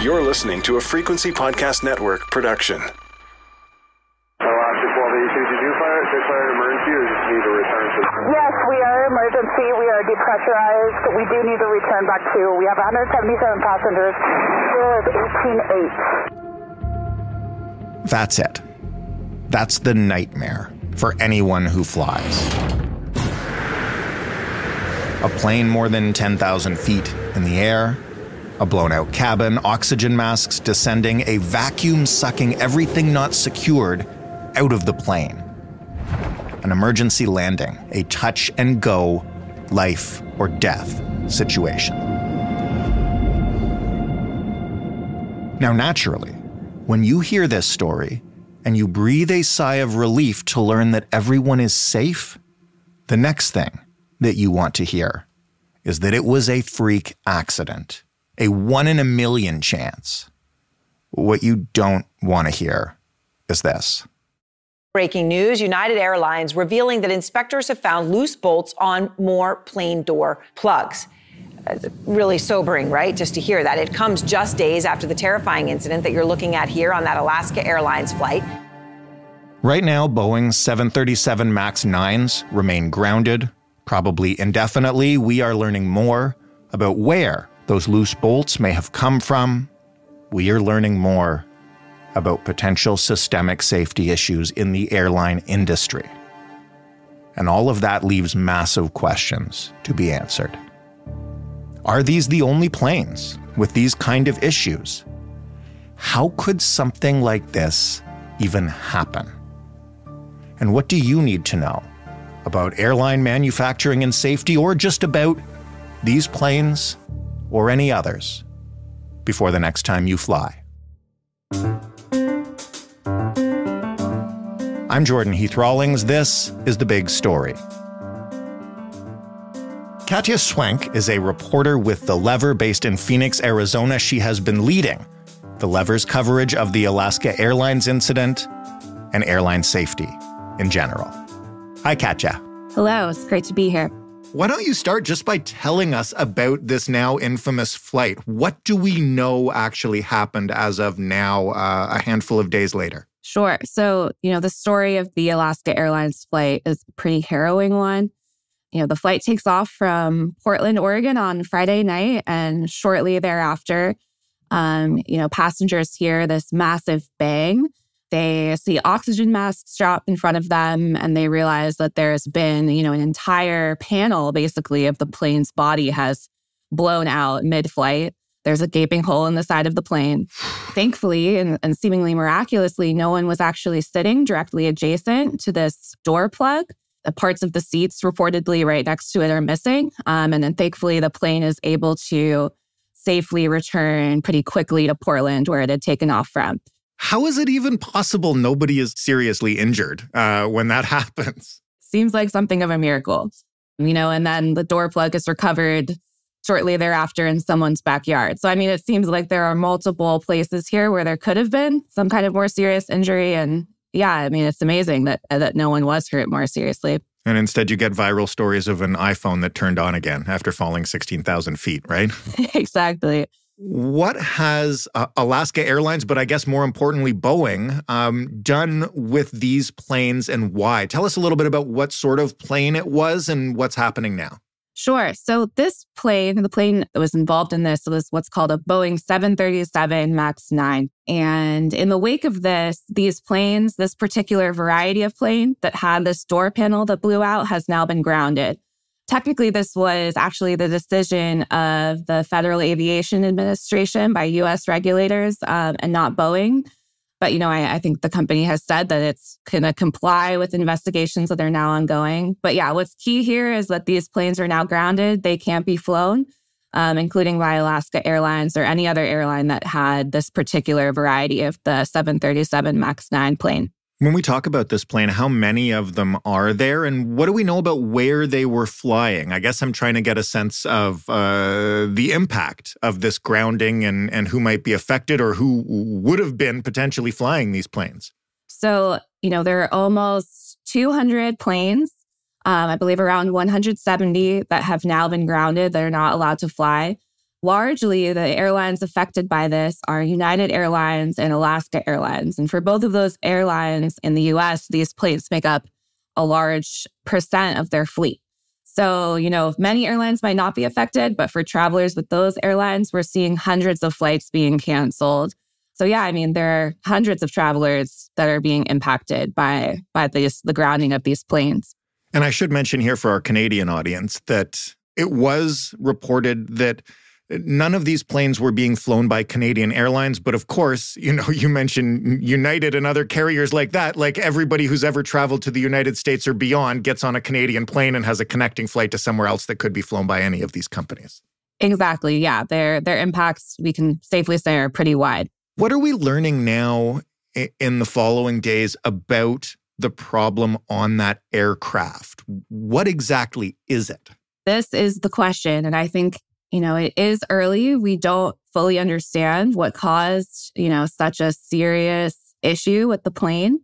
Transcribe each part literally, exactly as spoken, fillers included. You're listening to a Frequency Podcast Network production. Alaska twelve eighty-two, did you fire, declare an emergency or just need to return to? Yes, we are emergency. We are depressurized. We do need to return back to. We have one hundred seventy-seven passengers. Still is eighteen eight. That's it. That's the nightmare for anyone who flies. A plane more than ten thousand feet in the air, a blown-out cabin, oxygen masks descending, a vacuum sucking everything not secured out of the plane. An emergency landing, a touch-and-go, life-or-death situation. Now, naturally, when you hear this story and you breathe a sigh of relief to learn that everyone is safe, the next thing that you want to hear is that it was a freak accident, a one in a million chance. What you don't want to hear is this. Breaking news, United Airlines revealing that inspectors have found loose bolts on more plane door plugs. Really sobering, right? Just to hear that. It comes just days after the terrifying incident that you're looking at here on that Alaska Airlines flight. Right now, Boeing's seven thirty-seven MAX nines remain grounded, probably indefinitely. We are learning more about where those loose bolts may have come from. We are learning more about potential systemic safety issues in the airline industry. And all of that leaves massive questions to be answered. Are these the only planes with these kind of issues? How could something like this even happen? And what do you need to know about airline manufacturing and safety, or just about these planes or any others, before the next time you fly? I'm Jordan Heath-Rawlings. This is The Big Story. Katya Schwenk is a reporter with The Lever based in Phoenix, Arizona. She has been leading The Lever's coverage of the Alaska Airlines incident and airline safety in general. Hi, Katya. Hello, it's great to be here. Why don't you start just by telling us about this now infamous flight? What do we know actually happened as of now, uh, a handful of days later? Sure. So, you know, the story of the Alaska Airlines flight is a pretty harrowing one. You know, the flight takes off from Portland, Oregon on Friday night, and shortly thereafter, um, you know, passengers hear this massive bang. They see oxygen masks drop in front of them, and they realize that there's been, you know, an entire panel, basically, of the plane's body has blown out mid-flight. There's a gaping hole in the side of the plane. Thankfully, and, and seemingly miraculously, no one was actually sitting directly adjacent to this door plug. The parts of the seats reportedly right next to it are missing. Um, and then thankfully, the plane is able to safely return pretty quickly to Portland, where it had taken off from. How is it even possible nobody is seriously injured uh, when that happens? Seems like something of a miracle, you know, and then the door plug is recovered shortly thereafter in someone's backyard. So, I mean, it seems like there are multiple places here where there could have been some kind of more serious injury. And yeah, I mean, it's amazing that that no one was hurt more seriously. And instead you get viral stories of an iPhone that turned on again after falling sixteen thousand feet, right? Exactly. What has uh, Alaska Airlines, but I guess more importantly, Boeing, um, done with these planes and why? Tell us a little bit about what sort of plane it was and what's happening now. Sure. So this plane, the plane that was involved in this was what's called a Boeing seven thirty-seven MAX nine. And in the wake of this, these planes, this particular variety of plane that had this door panel that blew out has now been grounded. Technically, this was actually the decision of the Federal Aviation Administration by U S regulators um, and not Boeing. But, you know, I, I think the company has said that it's going to comply with investigations that are now ongoing. But yeah, what's key here is that these planes are now grounded. They can't be flown, um, including by Alaska Airlines or any other airline that had this particular variety of the seven thirty-seven MAX nine plane. When we talk about this plane, how many of them are there? And what do we know about where they were flying? I guess I'm trying to get a sense of uh, the impact of this grounding and, and who might be affected or who would have been potentially flying these planes. So, you know, there are almost two hundred planes, um, I believe around one hundred seventy that have now been grounded. They're not allowed to fly. Largely, the airlines affected by this are United Airlines and Alaska Airlines. And for both of those airlines in the U S, these planes make up a large percent of their fleet. So, you know, many airlines might not be affected, but for travelers with those airlines, we're seeing hundreds of flights being canceled. So yeah, I mean, there are hundreds of travelers that are being impacted by by these, the grounding of these planes. And I should mention here for our Canadian audience that it was reported that none of these planes were being flown by Canadian Airlines. But of course, you know, you mentioned United and other carriers like that. Like everybody who's ever traveled to the United States or beyond gets on a Canadian plane and has a connecting flight to somewhere else that could be flown by any of these companies. Exactly. Yeah. Their, their impacts, we can safely say, are pretty wide. What are we learning now in the following days about the problem on that aircraft? What exactly is it? This is the question. And I think, you know, it is early. We don't fully understand what caused, you know, such a serious issue with the plane.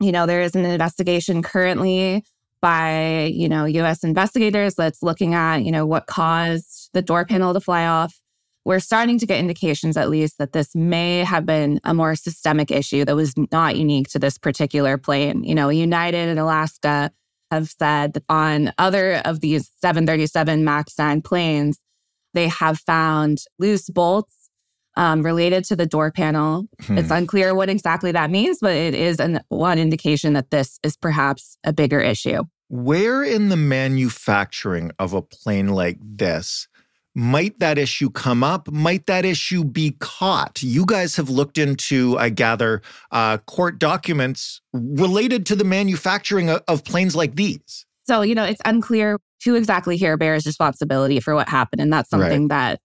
You know, there is an investigation currently by, you know, U S investigators that's looking at, you know, what caused the door panel to fly off. We're starting to get indications, at least, that this may have been a more systemic issue that was not unique to this particular plane. You know, United and Alaska have said that on other of these seven thirty-seven MAX nine planes, they have found loose bolts um, related to the door panel. Hmm. It's unclear what exactly that means, but it is an, one indication that this is perhaps a bigger issue. Where in the manufacturing of a plane like this might that issue come up? Might that issue be caught? You guys have looked into, I gather, uh, court documents related to the manufacturing of, of planes like these. So, you know, it's unclear who exactly here bears responsibility for what happened. And that's something right. that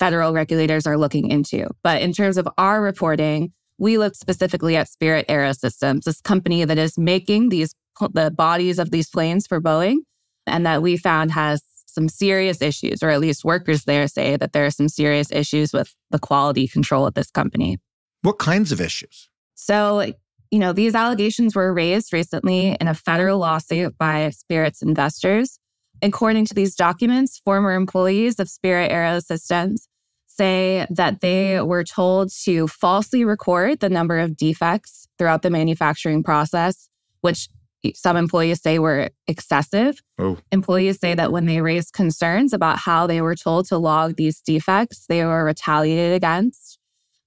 federal regulators are looking into. But in terms of our reporting, we looked specifically at Spirit Aerosystems, this company that is making these the bodies of these planes for Boeing, and that we found has some serious issues, or at least workers there say that there are some serious issues with the quality control at this company. What kinds of issues? So, you know, these allegations were raised recently in a federal lawsuit by Spirit's investors. According to these documents, former employees of Spirit Aerosystems say that they were told to falsely record the number of defects throughout the manufacturing process, which some employees say were excessive. Oh. Employees say that when they raised concerns about how they were told to log these defects, they were retaliated against.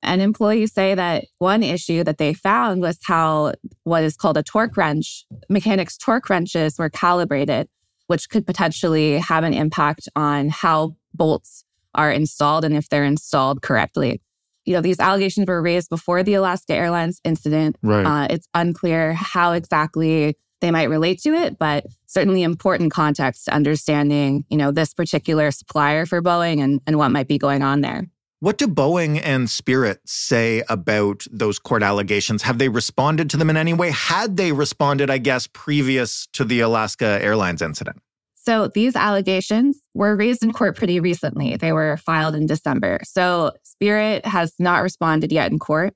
And employees say that one issue that they found was how what is called a torque wrench, mechanics' torque wrenches were calibrated, which could potentially have an impact on how bolts are installed and if they're installed correctly. You know, these allegations were raised before the Alaska Airlines incident. Right. Uh, it's unclear how exactly they might relate to it, but certainly important context to understanding, you know, this particular supplier for Boeing and, and what might be going on there. What do Boeing and Spirit say about those court allegations? Have they responded to them in any way? Had they responded, I guess, previous to the Alaska Airlines incident? So these allegations were raised in court pretty recently. They were filed in December. So Spirit has not responded yet in court.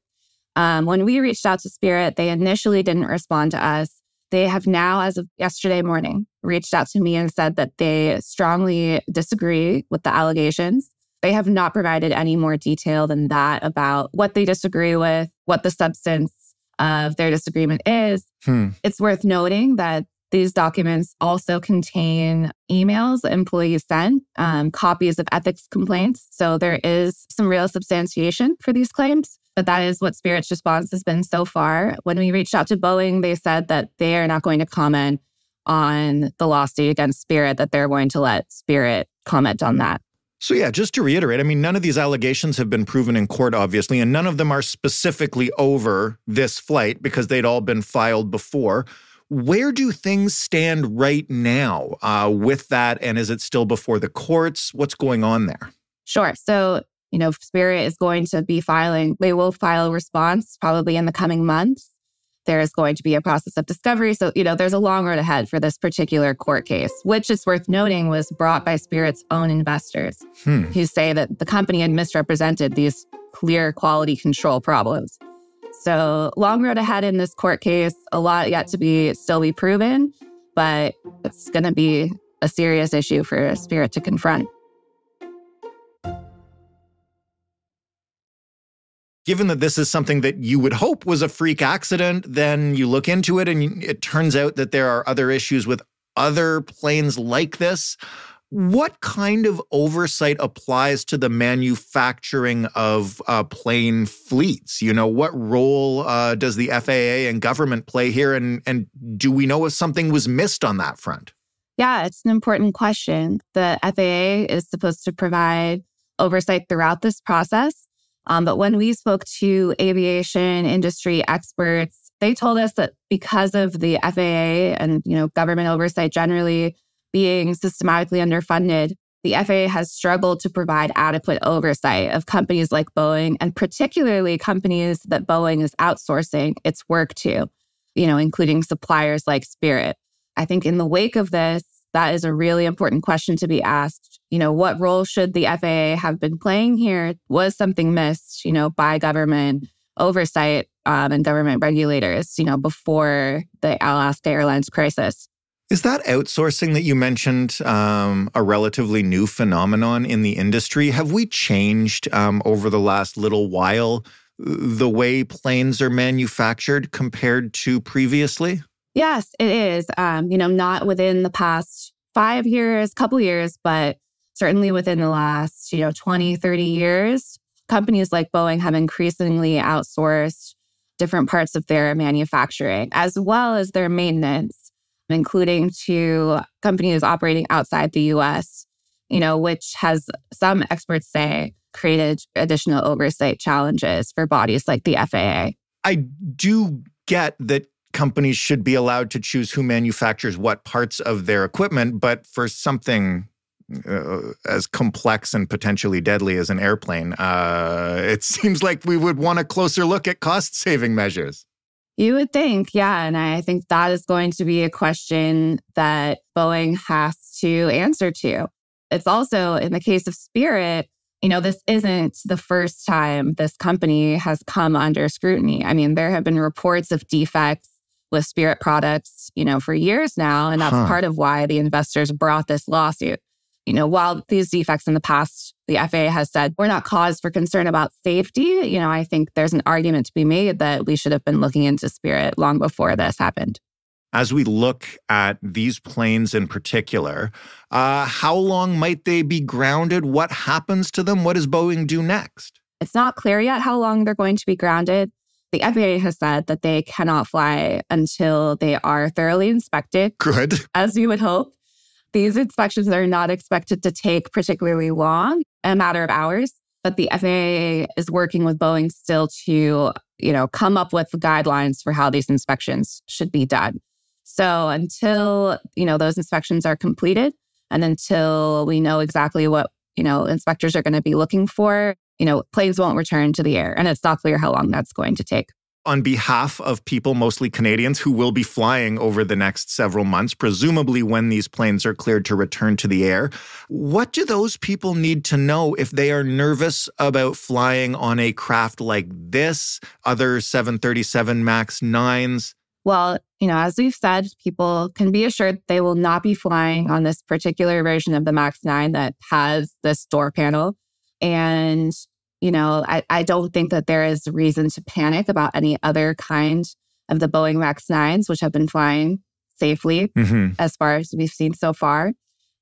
Um, when we reached out to Spirit, they initially didn't respond to us. They have now, as of yesterday morning, reached out to me and said that they strongly disagree with the allegations. They have not provided any more detail than that about what they disagree with, what the substance of their disagreement is. Hmm. It's worth noting that these documents also contain emails employees sent, um, copies of ethics complaints. So there is some real substantiation for these claims, but that is what Spirit's response has been so far. When we reached out to Boeing, they said that they are not going to comment on the lawsuit against Spirit, that they're going to let Spirit comment on that. So yeah, just to reiterate, I mean, none of these allegations have been proven in court, obviously, and none of them are specifically over this flight because they'd all been filed before. Where do things stand right now uh, with that? And is it still before the courts? What's going on there? Sure. So, you know, Spirit is going to be filing, they will file a response probably in the coming months. There is going to be a process of discovery. So, you know, there's a long road ahead for this particular court case, which is worth noting was brought by Spirit's own investors hmm. who say that the company had misrepresented these clear quality control problems. So long road ahead in this court case, a lot yet to be still be proven, but it's going to be a serious issue for Spirit to confront. given that this is something that you would hope was a freak accident, then you look into it and it turns out that there are other issues with other planes like this. What kind of oversight applies to the manufacturing of uh, plane fleets? You know, what role uh, does the F A A and government play here? And, and do we know if something was missed on that front? Yeah, it's an important question. The F A A is supposed to provide oversight throughout this process. Um, but when we spoke to aviation industry experts, they told us that because of the F A A and, you know, government oversight generally being systematically underfunded, the F A A has struggled to provide adequate oversight of companies like Boeing, and particularly companies that Boeing is outsourcing its work to, you know, including suppliers like Spirit. I think in the wake of this, that is a really important question to be asked. You know, what role should the F A A have been playing here? Was something missed, you know, by government oversight um, and government regulators, you know, before the Alaska Airlines crisis? Is that outsourcing that you mentioned um, a relatively new phenomenon in the industry? Have we changed um, over the last little while the way planes are manufactured compared to previously? Yes, it is. Um, you know, not within the past five years, couple years, but certainly within the last, you know, twenty, thirty years, companies like Boeing have increasingly outsourced different parts of their manufacturing as well as their maintenance, including to companies operating outside the U S, you know, which has, some experts say, created additional oversight challenges for bodies like the F A A. I do get that companies should be allowed to choose who manufactures what parts of their equipment, but for something uh, as complex and potentially deadly as an airplane, uh, it seems like we would want a closer look at cost-saving measures. You would think, yeah. And I think that is going to be a question that Boeing has to answer to. It's also, in the case of Spirit, you know, this isn't the first time this company has come under scrutiny. I mean, there have been reports of defects with Spirit products, you know, for years now. And that's huh. part of why the investors brought this lawsuit. You know, while these defects in the past, the F A A has said, we're not cause for concern about safety. You know, I think there's an argument to be made that we should have been looking into Spirit long before this happened. As we look at these planes in particular, uh, how long might they be grounded? What happens to them? What does Boeing do next? It's not clear yet how long they're going to be grounded. The F A A has said that they cannot fly until they are thoroughly inspected. Good. As we would hope. These inspections are not expected to take particularly long, a matter of hours. But the F A A is working with Boeing still to, you know, come up with guidelines for how these inspections should be done. So until, you know, those inspections are completed and until we know exactly what, you know, inspectors are going to be looking for, you know, planes won't return to the air, and it's not clear how long that's going to take. On behalf of people, mostly Canadians, who will be flying over the next several months, presumably when these planes are cleared to return to the air, what do those people need to know if they are nervous about flying on a craft like this, other seven thirty-seven MAX nines? Well, you know, as we've said, people can be assured they will not be flying on this particular version of the MAX nine that has this door panel. And, you know, I, I don't think that there is reason to panic about any other kind of the Boeing MAX nines, which have been flying safely mm-hmm. as far as we've seen so far.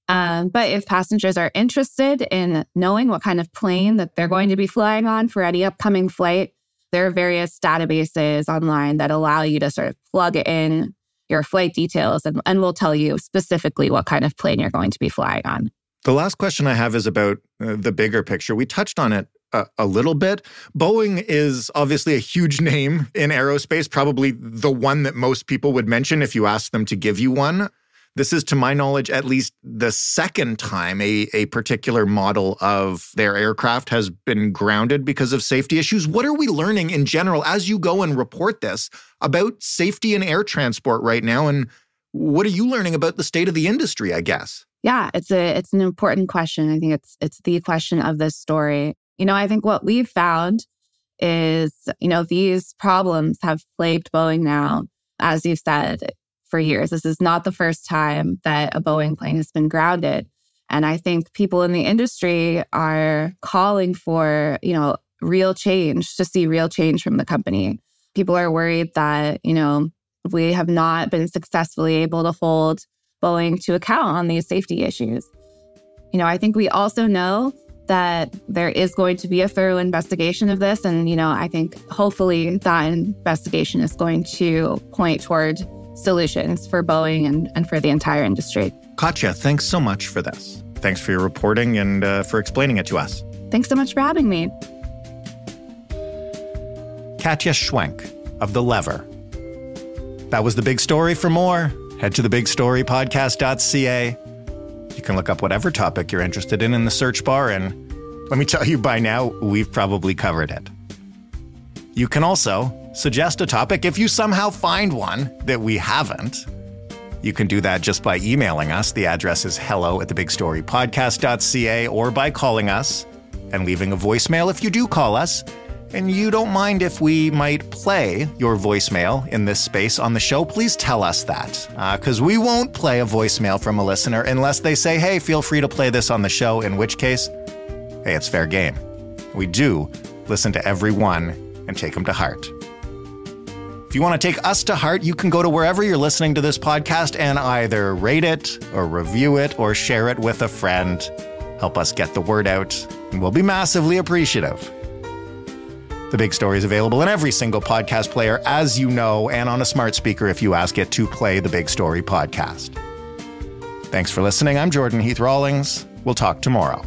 Um, but if passengers are interested in knowing what kind of plane that they're going to be flying on for any upcoming flight, there are various databases online that allow you to sort of plug in your flight details and, and will tell you specifically what kind of plane you're going to be flying on. The last question I have is about uh, the bigger picture. We touched on it a, a little bit. Boeing is obviously a huge name in aerospace, probably the one that most people would mention if you asked them to give you one. This is, to my knowledge, at least the second time a, a particular model of their aircraft has been grounded because of safety issues. What are we learning in general as you go and report this about safety in air transport right now? And what are you learning about the state of the industry, I guess? Yeah, it's a it's an important question. I think it's it's the question of this story. You know, I think what we've found is, you know, these problems have plagued Boeing now, as you've said, for years. This is not the first time that a Boeing plane has been grounded. And I think people in the industry are calling for, you know, real change, to see real change from the company. People are worried that, you know, we have not been successfully able to hold Boeing to account on these safety issues. You know, I think we also know that there is going to be a thorough investigation of this. And, you know, I think hopefully that investigation is going to point toward solutions for Boeing and, and for the entire industry. Katya, thanks so much for this. Thanks for your reporting and uh, for explaining it to us. Thanks so much for having me. Katya Schwenk of The Lever. That was The Big Story. For more, head to the big story podcast dot c a. You can look up whatever topic you're interested in in the search bar, and let me tell you, by now, we've probably covered it. You can also suggest a topic if you somehow find one that we haven't. You can do that just by emailing us. The address is hello at the big story podcast dot c a, or by calling us and leaving a voicemail if you do call us. And you don't mind if we might play your voicemail in this space on the show, please tell us that. Uh, because we won't play a voicemail from a listener unless they say, hey, feel free to play this on the show, in which case, hey, it's fair game. We do listen to everyone and take them to heart. If you want to take us to heart, you can go to wherever you're listening to this podcast and either rate it or review it or share it with a friend. Help us get the word out, and we'll be massively appreciative. The Big Story is available in every single podcast player, as you know, and on a smart speaker if you ask it to play The Big Story podcast. Thanks for listening. I'm Jordan Heath-Rawlings. We'll talk tomorrow.